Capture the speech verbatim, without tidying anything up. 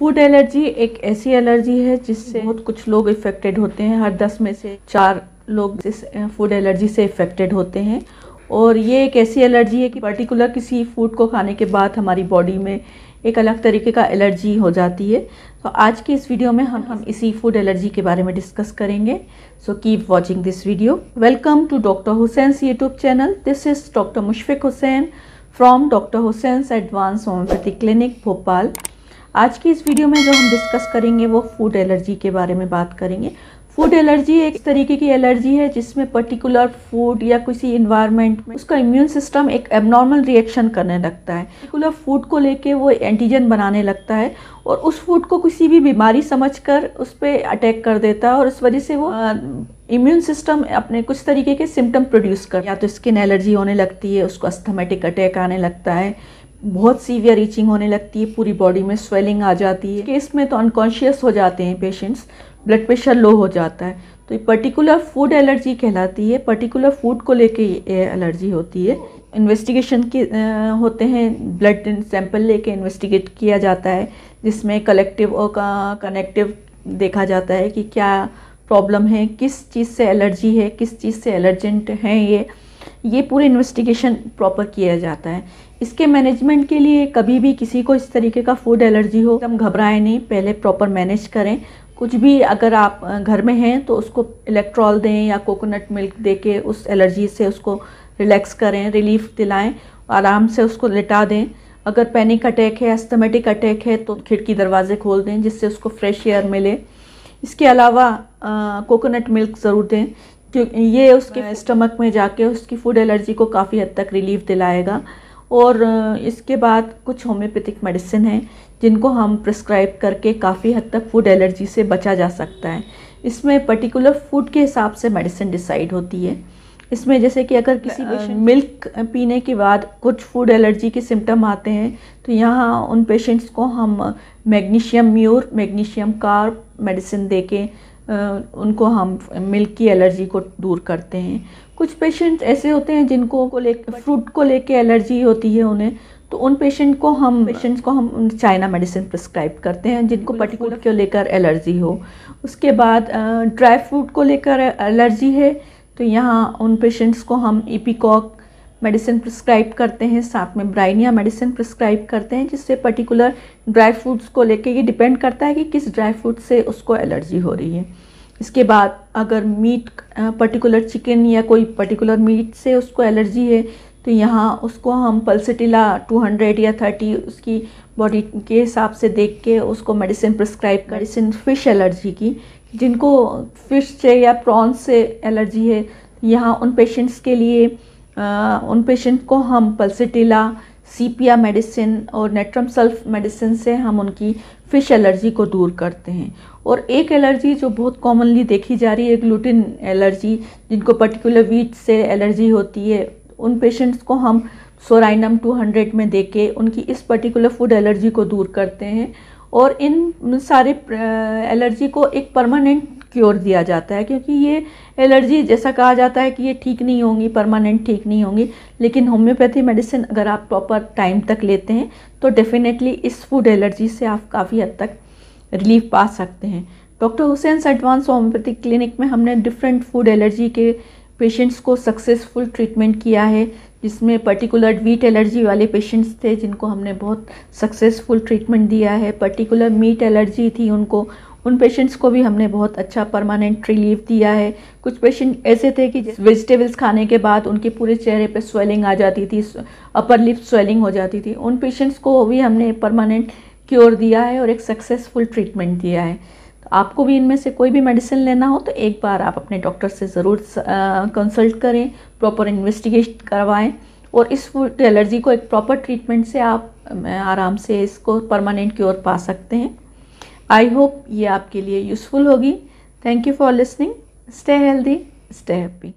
Food allergy एक ऐसी allergy है जिससे बहुत कुछ लोग इफेक्टेड होते हैं। हर दस में से चार लोग इस फूड एलर्जी से इफेक्टेड होते हैं। और ये एक ऐसी एलर्जी है कि पर्टिकुलर किसी फूड को खाने के बाद हमारी बॉडी में एक अलग तरीके का एलर्जी हो जाती है। तो आज की इस वीडियो में हम हम इसी फूड एलर्जी के बारे में डिस्कस करेंगे। So keep watching this video. Welcome to doctor Hussain's YouTube channel. This is doctor Mushfiq Hussain from doctor Hussain's advance homeopathic clinic Bhopal. आज की इस वीडियो में जो हम डिस्कस करेंगे वो फूड एलर्जी के बारे में बात करेंगे। फूड एलर्जी एक तरीके की एलर्जी है जिसमें पर्टिकुलर फूड या किसी इन्वायरमेंट में उसका इम्यून सिस्टम एक एबनॉर्मल रिएक्शन करने लगता है। पर्टिकुलर फूड को लेके वो एंटीजन बनाने लगता है और उस फूड को किसी भी बीमारी समझकर उस पर अटैक कर देता है और उस वजह से वो इम्यून सिस्टम अपने कुछ तरीके के सिम्टम प्रोड्यूस कर, या तो स्किन एलर्जी होने लगती है, उसको अस्थमेटिक अटैक आने लगता है, बहुत सीवियर रीचिंग होने लगती है, पूरी बॉडी में स्वेलिंग आ जाती है। केस में तो अनकॉन्शियस हो जाते हैं पेशेंट्स, ब्लड प्रेशर लो हो जाता है। तो ये पर्टिकुलर फूड एलर्जी कहलाती है। पर्टिकुलर फूड को लेके ये एलर्जी होती है। इन्वेस्टिगेशन के होते हैं, ब्लड सैंपल लेके इन्वेस्टिगेट किया जाता है जिसमें कलेक्टिव और कनेक्टिव देखा जाता है कि क्या प्रॉब्लम है, किस चीज़ से एलर्जी है, किस चीज़ से एलर्जेंट हैं। ये ये पूरे इन्वेस्टिगेशन प्रॉपर किया जाता है। इसके मैनेजमेंट के लिए कभी भी किसी को इस तरीके का फूड एलर्जी हो एकदम घबराएं नहीं, पहले प्रॉपर मैनेज करें। कुछ भी अगर आप घर में हैं तो उसको इलेक्ट्रॉल दें या कोकोनट मिल्क देके उस एलर्जी से उसको रिलैक्स करें, रिलीफ दिलाएं, आराम से उसको लेटा दें। अगर पैनिक अटैक है, अस्थमेटिक अटैक है तो खिड़की दरवाजे खोल दें जिससे उसको फ्रेश एयर मिले। इसके अलावा कोकोनट मिल्क ज़रूर दें क्योंकि ये उसके स्टमक में जाके उसकी फूड एलर्जी को काफ़ी हद तक रिलीफ दिलाएगा। और इसके बाद कुछ होम्योपैथिक मेडिसिन हैं जिनको हम प्रिस्क्राइब करके काफ़ी हद तक फूड एलर्जी से बचा जा सकता है। इसमें पर्टिकुलर फूड के हिसाब से मेडिसिन डिसाइड होती है। इसमें जैसे कि अगर किसी पेशेंट मिल्क पीने के बाद कुछ फूड एलर्जी के सिम्टम आते हैं तो यहाँ उन पेशेंट्स को हम magnesium mur, magnesium carb medicine दे के उनको हम मिल्क की एलर्जी को दूर करते हैं। कुछ पेशेंट ऐसे होते हैं जिनको को ले फ्रूट को लेके एलर्जी होती है उन्हें, तो उन पेशेंट को हम पेशेंट्स को हम चाइना मेडिसिन प्रिस्क्राइब करते हैं जिनको पर्टिकुलर को लेकर एलर्जी हो। उसके बाद ड्राई फ्रूट को लेकर एलर्जी है तो यहाँ उन पेशेंट्स को हम एपिकॉक मेडिसिन प्रिस्क्राइब करते हैं, साथ में ब्राइनिया मेडिसिन प्रिस्क्राइब करते हैं जिससे पर्टिकुलर ड्राई फ्रूट्स को लेके ये डिपेंड करता है कि किस ड्राई फ्रूट से उसको एलर्जी हो रही है। इसके बाद अगर मीट, पर्टिकुलर चिकन या कोई पर्टिकुलर मीट से उसको एलर्जी है तो यहाँ उसको हम पल्सेटिला टू हंड्रेड या थर्टी उसकी बॉडी के हिसाब से देख के उसको मेडिसिन प्रिस्क्राइब कर। मेडिसिन फ़िश एलर्जी की, जिनको फ़िश से या प्रॉन्स से एलर्जी है यहाँ उन पेशेंट्स के लिए आ, उन पेशेंट को हम पल्सेटिला, सीपिया मेडिसिन और नेट्रम सल्फ मेडिसिन से हम उनकी फ़िश एलर्जी को दूर करते हैं। और एक एलर्जी जो बहुत कॉमनली देखी जा रही है ग्लूटिन एलर्जी, जिनको पर्टिकुलर व्हीट से एलर्जी होती है उन पेशेंट्स को हम सोराइनम टू हंड्रेड में देके उनकी इस पर्टिकुलर फूड एलर्जी को दूर करते हैं। और इन सारे एलर्जी को एक परमानेंट क्योर दिया जाता है क्योंकि ये एलर्जी जैसा कहा जाता है कि ये ठीक नहीं होंगी, परमानेंट ठीक नहीं होंगी, लेकिन होम्योपैथी मेडिसिन अगर आप प्रॉपर टाइम तक लेते हैं तो डेफिनेटली इस फूड एलर्जी से आप काफ़ी हद तक रिलीफ पा सकते हैं। Doctor Hussain's advance homeopathic clinic में हमने डिफरेंट फूड एलर्जी के पेशेंट्स को सक्सेसफुल ट्रीटमेंट किया है, जिसमें पर्टिकुलर व्हीट एलर्जी वाले पेशेंट्स थे जिनको हमने बहुत सक्सेसफुल ट्रीटमेंट दिया है। पर्टिकुलर मीट एलर्जी थी उनको, उन पेशेंट्स को भी हमने बहुत अच्छा परमानेंट रिलीफ दिया है। कुछ पेशेंट ऐसे थे कि वेजिटेबल्स खाने के बाद उनके पूरे चेहरे पे स्वेलिंग आ जाती थी, अपर लिप स्वेलिंग हो जाती थी, उन पेशेंट्स को भी हमने परमानेंट क्योर दिया है और एक सक्सेसफुल ट्रीटमेंट दिया है। तो आपको भी इनमें से कोई भी मेडिसिन लेना हो तो एक बार आप अपने डॉक्टर से ज़रूर कंसल्ट करें, प्रॉपर इन्वेस्टिगेट करवाएँ और इस फूड एलर्जी को एक प्रॉपर ट्रीटमेंट से आप आराम से इसको परमानेंट क्योर पा सकते हैं। आई होप ये आपके लिए यूज़फुल होगी। Thank you for listening. Stay healthy, stay happy.